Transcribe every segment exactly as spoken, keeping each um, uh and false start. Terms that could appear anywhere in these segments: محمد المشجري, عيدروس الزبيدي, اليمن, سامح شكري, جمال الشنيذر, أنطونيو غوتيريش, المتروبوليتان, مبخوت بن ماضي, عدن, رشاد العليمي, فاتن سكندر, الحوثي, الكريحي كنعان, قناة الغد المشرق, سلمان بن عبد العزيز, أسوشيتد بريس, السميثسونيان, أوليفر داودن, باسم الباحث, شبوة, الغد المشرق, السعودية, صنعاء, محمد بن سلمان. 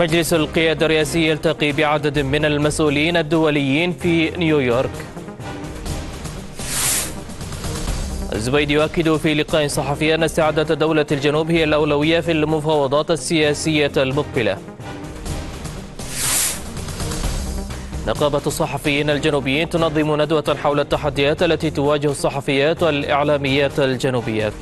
مجلس القيادة الرئاسي يلتقي بعدد من المسؤولين الدوليين في نيويورك. الزبيدي يؤكد في لقاء صحفي أن استعادة دولة الجنوب هي الأولوية في المفاوضات السياسية المقبلة. نقابة الصحفيين الجنوبيين تنظم ندوة حول التحديات التي تواجه الصحفيات والإعلاميات الجنوبيات.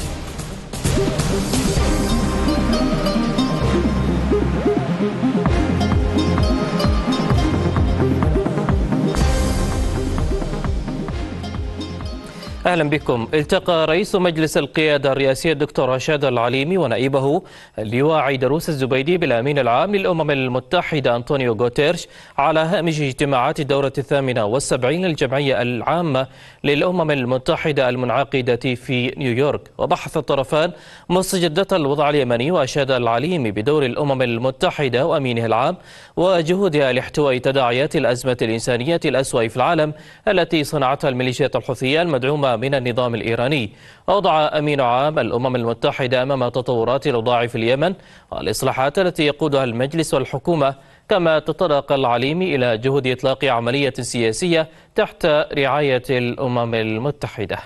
أهلا بكم. التقى رئيس مجلس القيادة الرئاسي الدكتور رشاد العليمي ونائبه اللواء عيدروس الزبيدي بالأمين العام للأمم المتحدة أنطونيو غوتيريش على هامش اجتماعات الدورة الثامنة والسبعين للجمعية العامة للأمم المتحدة المنعقدة في نيويورك، وبحث الطرفان مستجدات الوضع اليمني. وأشاد العليمي بدور الأمم المتحدة وأمينه العام وجهودها لاحتواء تداعيات الأزمة الإنسانية الأسوأ في العالم التي صنعتها الميليشيات الحوثية المدعومة من النظام الإيراني. أوضع أمين عام الأمم المتحدة أمام تطورات الأوضاع في اليمن والإصلاحات التي يقودها المجلس والحكومة، كما تطرق العليمي إلى جهود إطلاق عملية سياسية تحت رعاية الأمم المتحدة.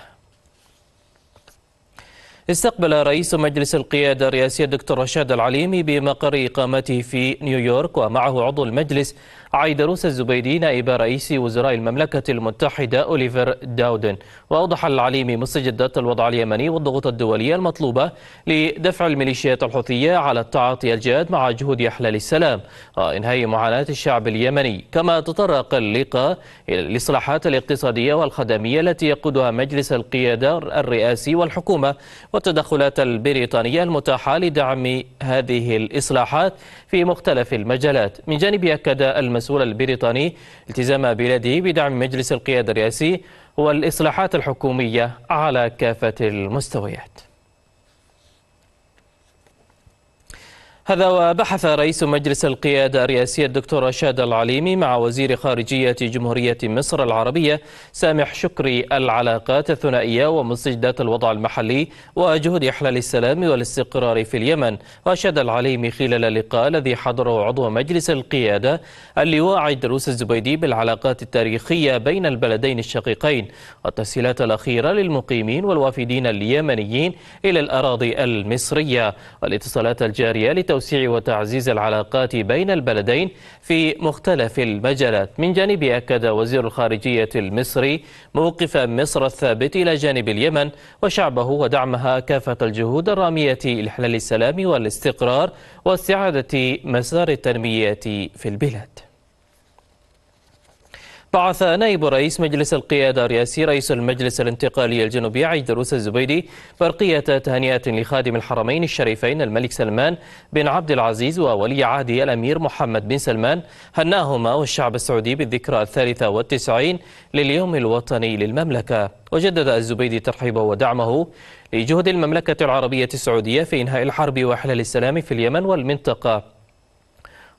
استقبل رئيس مجلس القيادة الرئاسي الدكتور رشاد العليمي بمقر إقامته في نيويورك ومعه عضو المجلس عيدروس الزبيدي نائب رئيس وزراء المملكة المتحدة أوليفر داودن. وأوضح العليمي مستجدات الوضع اليمني والضغوط الدولية المطلوبة لدفع الميليشيات الحوثية على التعاطي الجاد مع جهود إحلال السلام وإنهاء معاناة الشعب اليمني. كما تطرق اللقاء إلى الإصلاحات الاقتصادية والخدمية التي يقودها مجلس القيادة الرئاسي والحكومة والتدخلات البريطانية المتاحة لدعم هذه الإصلاحات في مختلف المجالات. من جانبه أكد المسؤول البريطاني التزام بلاده بدعم مجلس القيادة الرئاسي والإصلاحات الحكومية على كافة المستويات. هذا وبحث رئيس مجلس القيادة الرئاسي الدكتور رشاد العليمي مع وزير خارجية جمهورية مصر العربية سامح شكري العلاقات الثنائية ومستجدات الوضع المحلي وجهود إحلال السلام والاستقرار في اليمن. وأشاد العليمي خلال اللقاء الذي حضره عضو مجلس القيادة اللواء عيدروس الزبيدي بالعلاقات التاريخية بين البلدين الشقيقين والتسهيلات الأخيرة للمقيمين والوافدين اليمنيين إلى الأراضي المصرية والاتصالات الجارية لتوسيع توسيع وتعزيز العلاقات بين البلدين في مختلف المجالات. من جانبه أكد وزير الخارجية المصري موقف مصر الثابت إلى جانب اليمن وشعبه ودعمها كافة الجهود الرامية لإحلال السلام والاستقرار واستعادة مسار التنمية في البلاد. بعث نائب رئيس مجلس القيادة الرئاسي رئيس المجلس الانتقالي الجنوبي عيدروس الزبيدي برقية تهنئة لخادم الحرمين الشريفين الملك سلمان بن عبد العزيز وولي عهده الأمير محمد بن سلمان، هناهما والشعب السعودي بالذكرى الثالثة والتسعين لليوم الوطني للمملكة. وجدد الزبيدي ترحيبه ودعمه لجهود المملكة العربية السعودية في إنهاء الحرب وإحلال السلام في اليمن والمنطقة،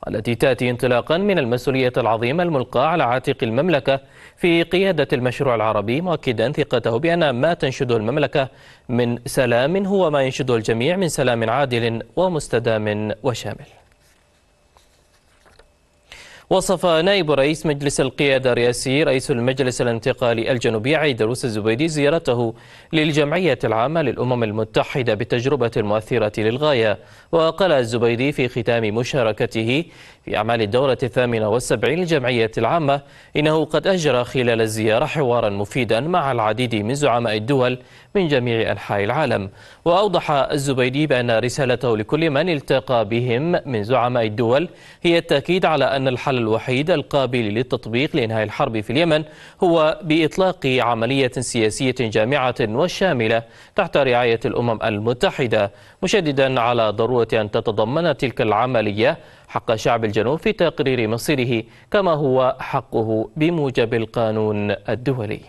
التي تأتي انطلاقا من المسؤولية العظيمة الملقاة على عاتق المملكة في قيادة المشروع العربي، مؤكدا ثقته بأن ما تنشده المملكة من سلام هو ما ينشده الجميع من سلام عادل ومستدام وشامل. وصف نائب رئيس مجلس القيادة الرئاسي رئيس المجلس الانتقالي الجنوبي عيدروس الزبيدي زيارته للجمعية العامة للأمم المتحدة بتجربة مؤثرة للغاية. وقال الزبيدي في ختام مشاركته في أعمال الدورة الثامنة والسبعين للجمعية العامة إنه قد أجرى خلال الزيارة حوارا مفيدا مع العديد من زعماء الدول من جميع أنحاء العالم. وأوضح الزبيدي بأن رسالته لكل من التقى بهم من زعماء الدول هي التأكيد على أن الحل الوحيد القابل للتطبيق لإنهاء الحرب في اليمن هو بإطلاق عملية سياسية جامعة وشاملة تحت رعاية الأمم المتحدة، مشددا على ضرورة أن تتضمن تلك العملية حق شعب الجنوب في تقرير مصيره كما هو حقه بموجب القانون الدولي.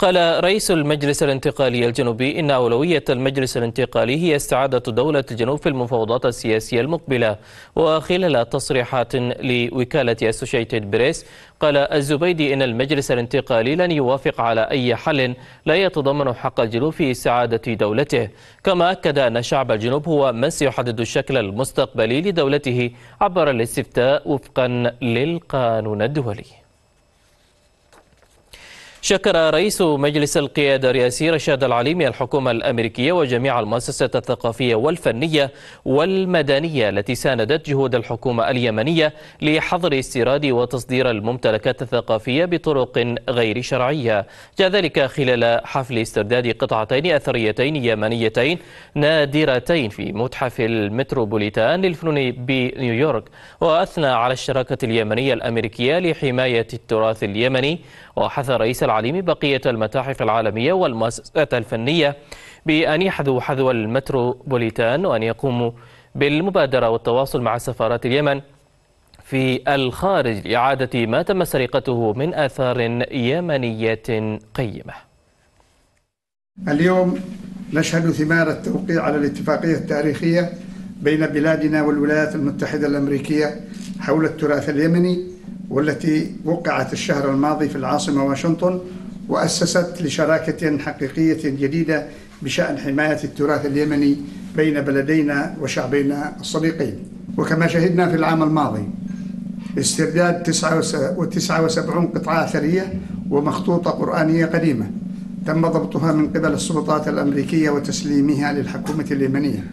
قال رئيس المجلس الانتقالي الجنوبي إن أولوية المجلس الانتقالي هي استعادة دولة الجنوب في المفاوضات السياسية المقبلة. وخلال تصريحات لوكالة أسوشيتد بريس قال الزبيدي إن المجلس الانتقالي لن يوافق على أي حل لا يتضمن حق الجنوب في استعادة دولته، كما أكد أن شعب الجنوب هو من سيحدد الشكل المستقبلي لدولته عبر الاستفتاء وفقا للقانون الدولي. شكر رئيس مجلس القيادة الرئاسي رشاد العليمي الحكومة الأمريكية وجميع المؤسسات الثقافية والفنية والمدنية التي ساندت جهود الحكومة اليمنية لحظر استيراد وتصدير الممتلكات الثقافية بطرق غير شرعية. جاء ذلك خلال حفل استرداد قطعتين أثريتين يمنيتين نادرتين في متحف المتروبوليتان للفنون بنيويورك، وأثنى على الشراكة اليمنية الأمريكية لحماية التراث اليمني. وحث رئيس العليمي بقية المتاحف العالمية والمؤسسات الفنية بأن يحذوا حذو المتروبوليتان وأن يقوموا بالمبادرة والتواصل مع سفارات اليمن في الخارج لإعادة ما تم سرقته من آثار يمنية قيمة. اليوم نشهد ثمار التوقيع على الاتفاقية التاريخية بين بلادنا والولايات المتحدة الأمريكية حول التراث اليمني، والتي وقعت الشهر الماضي في العاصمة واشنطن وأسست لشراكة حقيقية جديدة بشأن حماية التراث اليمني بين بلدينا وشعبينا الصديقين. وكما شهدنا في العام الماضي استرداد تسعة وسبعين قطعة أثرية ومخطوطة قرآنية قديمة تم ضبطها من قبل السلطات الأمريكية وتسليمها للحكومة اليمنية،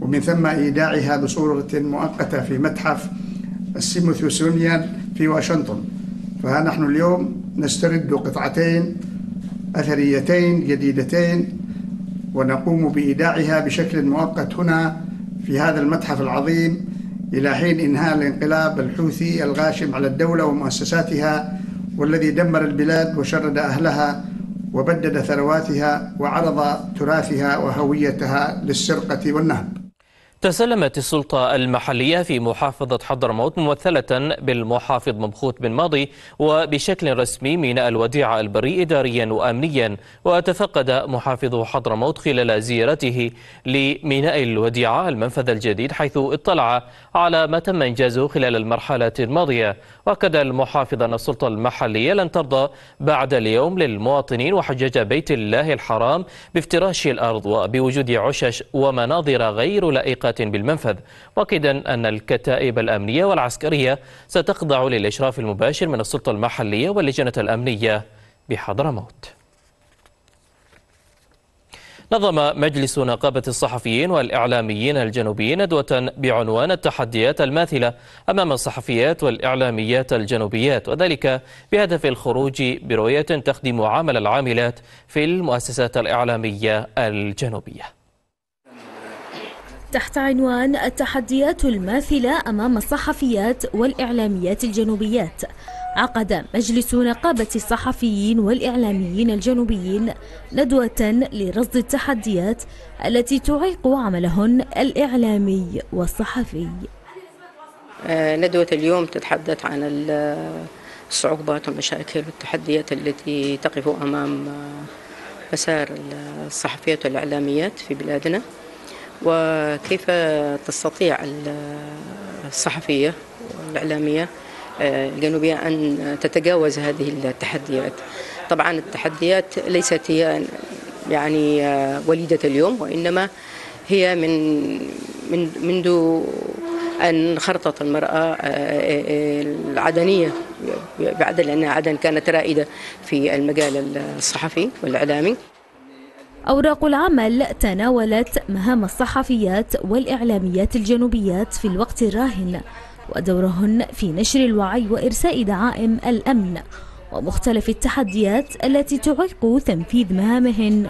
ومن ثم إيداعها بصورة مؤقتة في متحف السميثسونيان في واشنطن. فها نحن اليوم نسترد قطعتين أثريتين جديدتين ونقوم بإيداعها بشكل مؤقت هنا في هذا المتحف العظيم إلى حين إنهاء الانقلاب الحوثي الغاشم على الدولة ومؤسساتها، والذي دمر البلاد وشرد أهلها وبدد ثرواتها وعرض تراثها وهويتها للسرقة والنهب. تسلمت السلطة المحلية في محافظة حضرموت ممثلة بالمحافظ مبخوت بن ماضي وبشكل رسمي ميناء الوديعة البري إداريا وأمنيا. وتفقد محافظ حضرموت خلال زيارته لميناء الوديعة المنفذ الجديد حيث اطلع على ما تم إنجازه خلال المرحلة الماضية. وأكد المحافظ أن السلطة المحلية لن ترضى بعد اليوم للمواطنين، وحجج بيت الله الحرام بافتراش الأرض وبوجود عشش ومناظر غير لائقة بالمنفذ، مؤكدا أن الكتائب الأمنية والعسكرية ستخضع للإشراف المباشر من السلطة المحلية واللجنة الأمنية بحضرموت. نظم مجلس نقابة الصحفيين والإعلاميين الجنوبيين ندوة بعنوان التحديات الماثلة أمام الصحفيات والإعلاميات الجنوبيات، وذلك بهدف الخروج برؤية تخدم عمل العاملات في المؤسسات الإعلامية الجنوبية. تحت عنوان التحديات الماثلة أمام الصحفيات والإعلاميات الجنوبيات، عقد مجلس نقابة الصحفيين والإعلاميين الجنوبيين ندوة لرصد التحديات التي تعيق عملهن الإعلامي والصحفي. ندوة اليوم تتحدث عن الصعوبات والمشاكل والتحديات التي تقف أمام مسار الصحفيات والإعلاميات في بلادنا، وكيف تستطيع الصحفية والإعلامية الجنوبية أن تتجاوز هذه التحديات. طبعا التحديات ليست هي يعني وليدة اليوم، وإنما هي من من منذ أن انخرطت المرأة العدنية بعدل، لأن عدن كانت رائدة في المجال الصحفي والإعلامي. أوراق العمل تناولت مهام الصحفيات والإعلاميات الجنوبيات في الوقت الراهن ودورهن في نشر الوعي وإرساء دعائم الأمن ومختلف التحديات التي تعيق تنفيذ مهامهن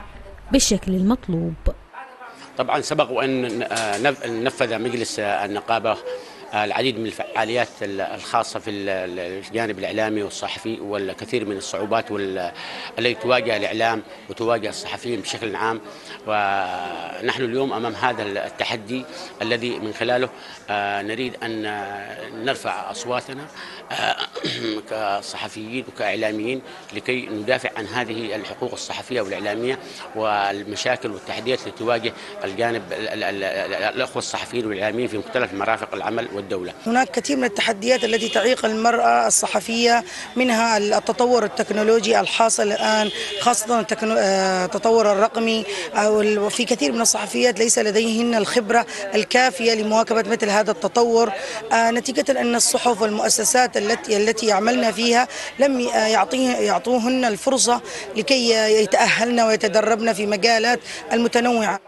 بالشكل المطلوب. طبعا سبق أن نفذ مجلس النقابة العديد من الفعاليات الخاصة في الجانب الإعلامي والصحفي، والكثير من الصعوبات التي تواجه الإعلام وتواجه الصحفيين بشكل عام. ونحن اليوم أمام هذا التحدي الذي من خلاله نريد أن نرفع أصواتنا كصحفيين وكإعلاميين لكي ندافع عن هذه الحقوق الصحفية والإعلامية والمشاكل والتحديات التي تواجه الجانب الأخوة الصحفيين والإعلاميين في مختلف مرافق العمل والدولة. هناك كثير من التحديات التي تعيق المرأة الصحفية، منها التطور التكنولوجي الحاصل الآن، خاصة التطور الرقمي، وفي كثير من الصحفيات ليس لديهن الخبرة الكافية لمواكبة مثل هذا التطور، نتيجة أن الصحف والمؤسسات التي التي يعملن فيها لم يعطوهن الفرصة لكي يتأهلن ويتدربن في مجالات المتنوعة.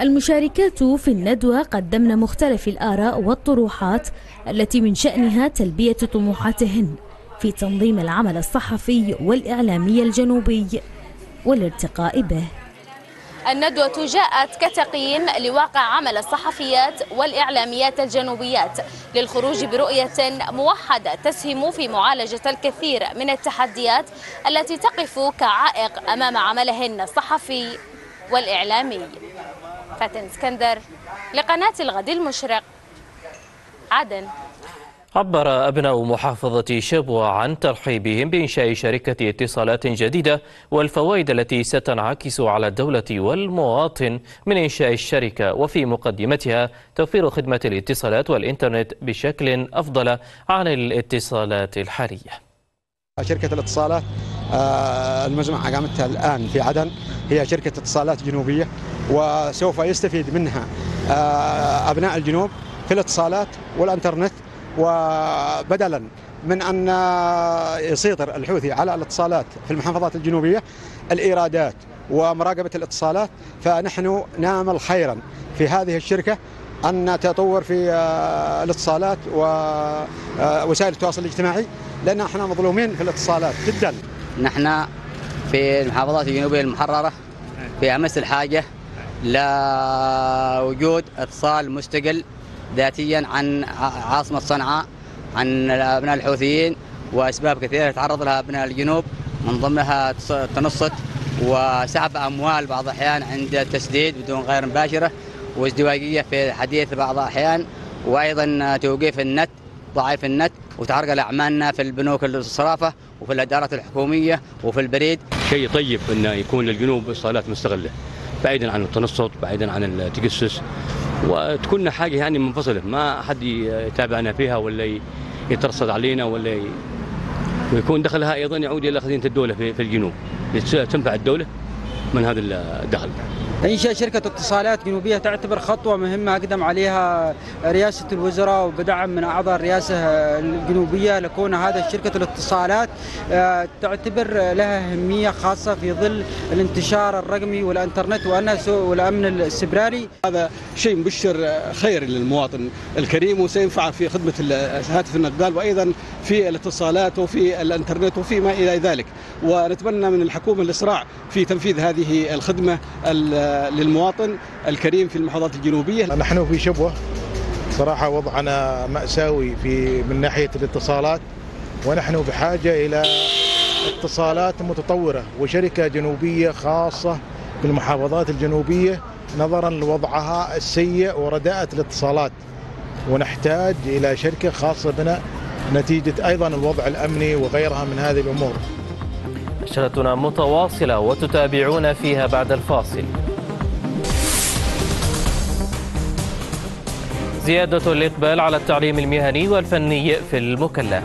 المشاركات في الندوة قدمن مختلف الآراء والطروحات التي من شأنها تلبية طموحاتهن في تنظيم العمل الصحفي والإعلامي الجنوبي والارتقاء به. الندوة جاءت كتقييم لواقع عمل الصحفيات والإعلاميات الجنوبيات للخروج برؤية موحدة تسهم في معالجة الكثير من التحديات التي تقف كعائق أمام عملهن الصحفي والإعلامي. فاتن سكندر لقناة الغد المشرق، عدن. عبر أبناء محافظة شبوة عن ترحيبهم بإنشاء شركة اتصالات جديدة والفوائد التي ستنعكس على الدولة والمواطن من إنشاء الشركة، وفي مقدمتها توفير خدمة الاتصالات والإنترنت بشكل أفضل عن الاتصالات الحالية. شركة الاتصالات المجمع قامتها الآن في عدن هي شركة اتصالات جنوبية، وسوف يستفيد منها أبناء الجنوب في الاتصالات والإنترنت، وبدلا من أن يسيطر الحوثي على الاتصالات في المحافظات الجنوبية الإيرادات ومراقبة الاتصالات، فنحن نأمل خيرا في هذه الشركة أن تطور في الاتصالات ووسائل التواصل الاجتماعي، لأن احنا مظلومين في الاتصالات جدا. نحن في المحافظات الجنوبية المحررة في أمس الحاجة لوجود اتصال مستقل ذاتيا عن عاصمة صنعاء، عن أبناء الحوثيين، وأسباب كثيرة يتعرض لها أبناء الجنوب، من ضمنها تنصت وسحب أموال بعض الأحيان عند التسديد بدون غير مباشرة، وازدواجية في الحديث بعض الأحيان، وأيضا توقيف النت، ضعيف النت، وتعرقل أعمالنا في البنوك الصرافة وفي الإدارات الحكومية وفي البريد. شيء طيب أن يكون للجنوب اتصالات مستغلة، بعيدا عن التنصت، بعيدا عن التجسس، وتكون حاجة يعني منفصلة، ما حد يتابعنا فيها ولا يترصد علينا ولا ي... ويكون دخلها أيضا يعود إلى خزينة الدولة في الجنوب، تنفع الدولة من هذا الدخل. إنشاء شركة اتصالات جنوبية تعتبر خطوة مهمة أقدم عليها رئاسة الوزراء وبدعم من أعضاء الرئاسة الجنوبية، لكون هذا شركة الاتصالات تعتبر لها أهمية خاصة في ظل الانتشار الرقمي والإنترنت والأمن السيبراني. هذا شيء مبشر خير للمواطن الكريم، وسينفع في خدمة الهاتف النقال وأيضا في الاتصالات وفي الإنترنت وفيما إلى ذلك، ونتمنى من الحكومة الإسراع في تنفيذ هذه الخدمة للمواطن الكريم في المحافظات الجنوبية. نحن في شبوة صراحة وضعنا مأساوي في من ناحية الاتصالات، ونحن بحاجة إلى اتصالات متطورة وشركة جنوبية خاصة بالمحافظات الجنوبية نظرا لوضعها السيء ورداءة الاتصالات، ونحتاج إلى شركة خاصة بنا نتيجة أيضا الوضع الأمني وغيرها من هذه الأمور. نشرتنا متواصلة وتتابعون فيها بعد الفاصل. زيادة الإقبال على التعليم المهني والفني في المكلا.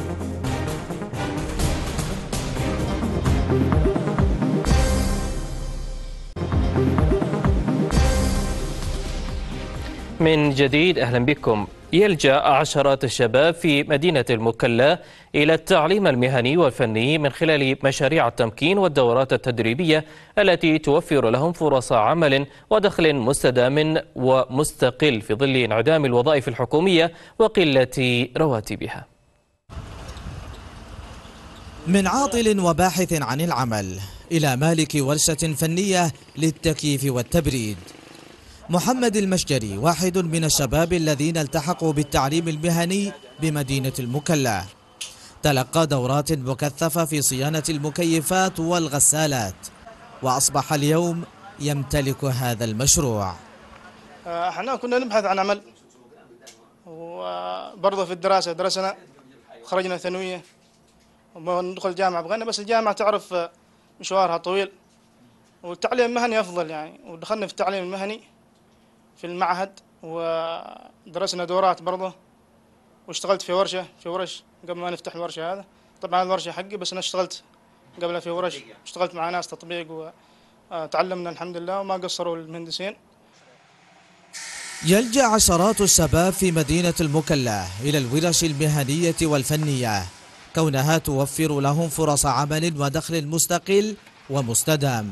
من جديد أهلا بكم. يلجأ عشرات الشباب في مدينة المكلا إلى التعليم المهني والفني من خلال مشاريع التمكين والدورات التدريبية التي توفر لهم فرص عمل ودخل مستدام ومستقل في ظل انعدام الوظائف الحكومية وقلة رواتبها. من عاطل وباحث عن العمل إلى مالك ورشة فنية للتكييف والتبريد، محمد المشجري واحد من الشباب الذين التحقوا بالتعليم المهني بمدينة المكلا. تلقى دورات مكثفة في صيانة المكيفات والغسالات، وأصبح اليوم يمتلك هذا المشروع. احنا كنا نبحث عن عمل، وبرضه في الدراسة درسنا، خرجنا ثانوية وندخل الجامعة، بغينا بس الجامعة تعرف مشوارها طويل، والتعليم المهني أفضل يعني. ودخلنا في التعليم المهني في المعهد، ودرسنا دورات برضه، واشتغلت في ورشة في ورش قبل ما نفتح الورشة. هذا طبعا الورشة حقي، بس أنا اشتغلت قبلها في ورش، اشتغلت مع ناس تطبيق، وتعلمنا الحمد لله وما قصروا المهندسين. يلجأ عشرات الشباب في مدينة المكلا إلى الورش المهنية والفنية، كونها توفر لهم فرص عمل ودخل مستقل ومستدام،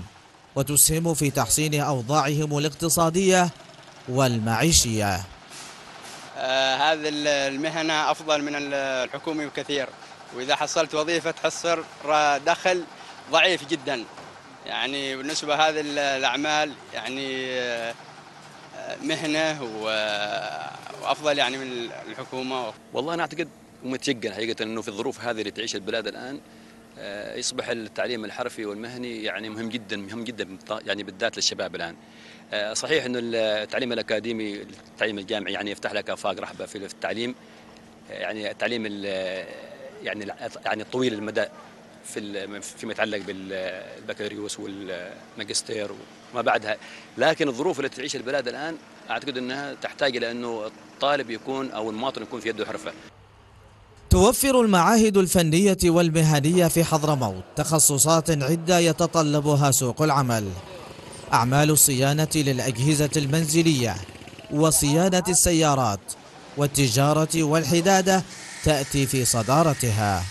وتسهم في تحسين أوضاعهم الاقتصادية والمعيشية. آه هذه المهنة أفضل من الحكومي بكثير، وإذا حصلت وظيفة تحصل دخل ضعيف جدا. يعني بالنسبة هذه الأعمال يعني آه مهنة وأفضل يعني من الحكومة. والله أنا أعتقد ومتيقن حقيقة أنه في الظروف هذه اللي تعيش البلاد الآن يصبح التعليم الحرفي والمهني يعني مهم جدا مهم جدا يعني بالذات للشباب الآن. صحيح أنه التعليم الأكاديمي التعليم الجامعي يعني يفتح لك آفاق رحبة في التعليم، يعني التعليم يعني يعني طويل المدى في فيما يتعلق بالبكالوريوس والماجستير وما بعدها، لكن الظروف التي تعيش البلاد الآن أعتقد أنها تحتاج إلى أنه الطالب يكون أو المواطن يكون في يده حرفة. توفر المعاهد الفنية والمهنية في حضرموت تخصصات عدة يتطلبها سوق العمل: أعمال الصيانة للأجهزة المنزلية وصيانة السيارات، والتجارة والحدادة تأتي في صدارتها.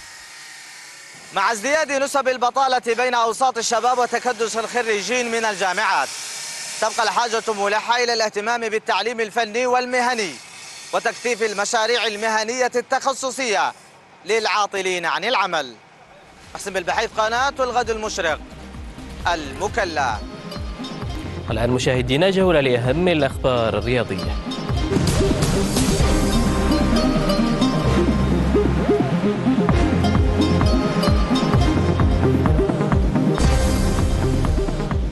مع ازدياد نسب البطالة بين أوساط الشباب وتكدس الخريجين من الجامعات، تبقى الحاجة ملحة إلى الاهتمام بالتعليم الفني والمهني وتكثيف المشاريع المهنية التخصصية للعاطلين عن العمل. باسم الباحث، قناة الغد المشرق، المكلا. الآن مشاهدينا جولة لأهم الأخبار الرياضية.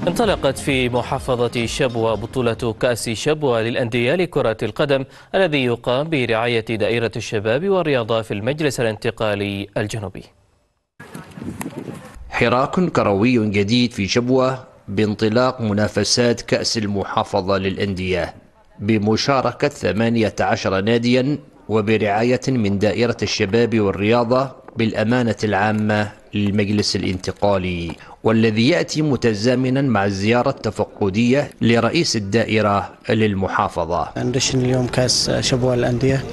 انطلقت في محافظة شبوة بطولة كأس شبوة للأندية لكرة القدم الذي يقام برعاية دائرة الشباب والرياضة في المجلس الانتقالي الجنوبي. حراك كروي جديد في شبوة بانطلاق منافسات كأس المحافظة للأندية بمشاركة ثمانية عشر ناديا وبرعاية من دائرة الشباب والرياضة بالأمانة العامة للمجلس الانتقالي، والذي يأتي متزامنا مع الزيارة التفقدية لرئيس الدائرة للمحافظة. نشن اليوم كأس شبوة الأندية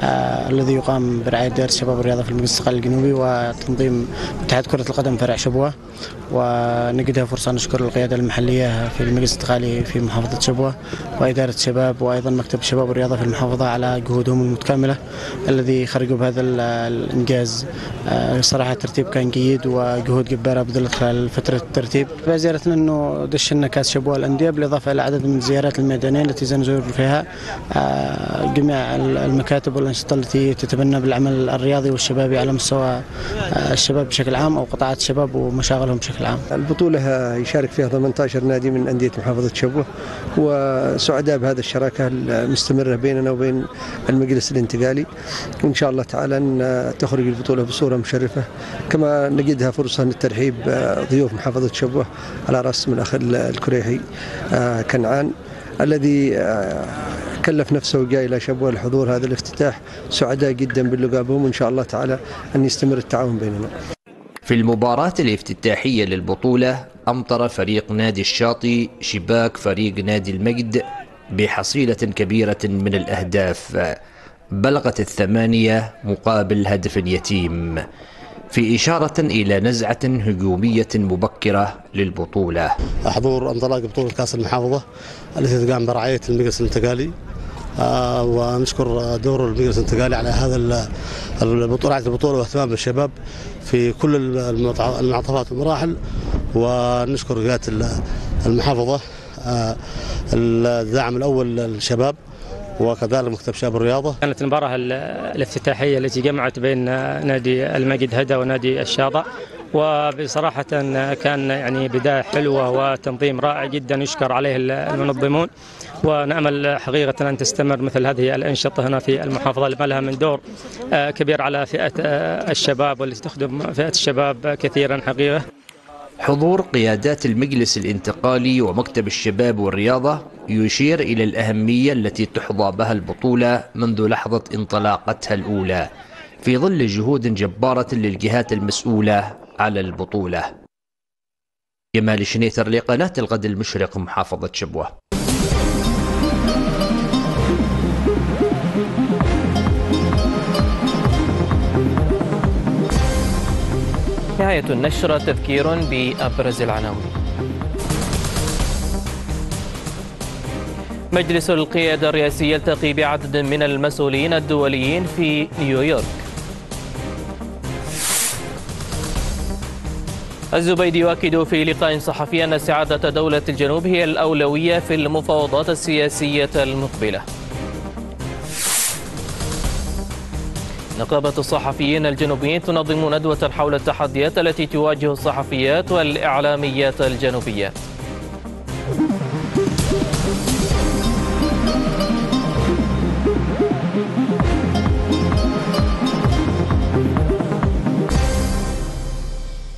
آه، الذي يقام برعاية دائرة الشباب والرياضة في المجلس الانتقالي الجنوبي وتنظيم اتحاد كرة القدم فرع شبوة، ونجدها فرصة نشكر القيادة المحلية في المجلس الانتقالي في محافظة شبوة وإدارة الشباب وأيضا مكتب الشباب والرياضة في المحافظة على جهودهم المتكاملة الذي خرجوا بهذا الإنجاز. آه، صراحة الترتيب كان جيد وجهود جبارة بذلت خلال فترة الترتيب. زيارتنا انه دشنا كاس شبوة الأندية بالاضافة الى عدد من الزيارات الميدانية التي سنزور فيها جميع المكاتب والأنشطة التي تتبنى بالعمل الرياضي والشبابي على مستوى الشباب بشكل عام او قطاعات الشباب ومشاغلهم بشكل عام. البطولة يشارك فيها ثمانية عشر نادي من أندية محافظة شبوة، وسعداء بهذا الشراكة المستمرة بيننا وبين المجلس الانتقالي، وان شاء الله تعالى ان تخرج البطولة بصورة مشرفة كما نجدها فرصة للترحيب ضيوف محافظة شبوة على رأس من الأخ الكريحي كنعان الذي كلف نفسه وجاء إلى شبوة لحضور هذا الافتتاح. سعداء جدا باللقاء، وإن شاء الله تعالى أن يستمر التعاون بيننا. في المباراة الافتتاحية للبطولة أمطر فريق نادي الشاطئ شباك فريق نادي المجد بحصيلة كبيرة من الأهداف بلغت الثمانية مقابل هدف يتيم، في إشارة إلى نزعة هجومية مبكرة للبطولة. حضور انطلاق بطولة كأس المحافظة التي تقام برعاية المجلس الانتقالي، آه ونشكر دور المجلس الانتقالي على هذا البطولة البطولة واهتمام بالشباب في كل المنعطفات والمراحل، ونشكر قيادة المحافظة الدعم الأول للشباب وكذلك مكتب شباب الرياضة. كانت المباراة الافتتاحية التي جمعت بين نادي المجد هدى ونادي الشاطئ، وبصراحة كان يعني بداية حلوة وتنظيم رائع جدا يشكر عليه المنظمون، ونأمل حقيقة أن تستمر مثل هذه الأنشطة هنا في المحافظة لما لها من دور كبير على فئة الشباب والتي تخدم فئة الشباب كثيرا حقيقة. حضور قيادات المجلس الانتقالي ومكتب الشباب والرياضة يشير إلى الأهمية التي تحظى بها البطولة منذ لحظة انطلاقتها الأولى في ظل جهود جبارة للجهات المسؤولة على البطولة. جمال الشنيذر لقناة الغد المشرق، محافظة شبوة. نهاية النشرة، تذكير بأبرز العناوين. مجلس القيادة الرئاسي يلتقي بعدد من المسؤولين الدوليين في نيويورك. الزبيدي يؤكد في لقاء صحفي أن سعادة دولة الجنوب هي الأولوية في المفاوضات السياسية المقبلة. نقابة الصحفيين الجنوبيين تنظم ندوة حول التحديات التي تواجه الصحفيات والإعلاميات الجنوبية.